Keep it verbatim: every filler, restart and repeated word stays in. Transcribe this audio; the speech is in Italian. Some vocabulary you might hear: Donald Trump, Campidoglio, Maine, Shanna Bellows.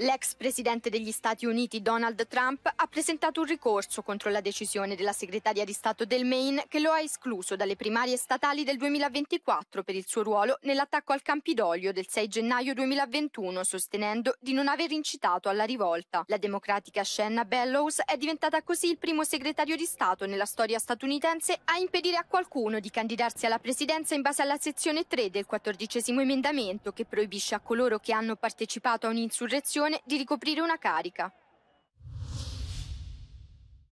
L'ex presidente degli Stati Uniti Donald Trump ha presentato un ricorso contro la decisione della segretaria di Stato del Maine che lo ha escluso dalle primarie statali del duemilaventiquattro per il suo ruolo nell'attacco al Campidoglio del sei gennaio duemilaventuno, sostenendo di non aver incitato alla rivolta. La democratica Shanna Bellows è diventata così il primo segretario di Stato nella storia statunitense a impedire a qualcuno di candidarsi alla presidenza in base alla sezione tre del quattordicesimo emendamento, che proibisce a coloro che hanno partecipato a un'insurrezione di ricoprire una carica.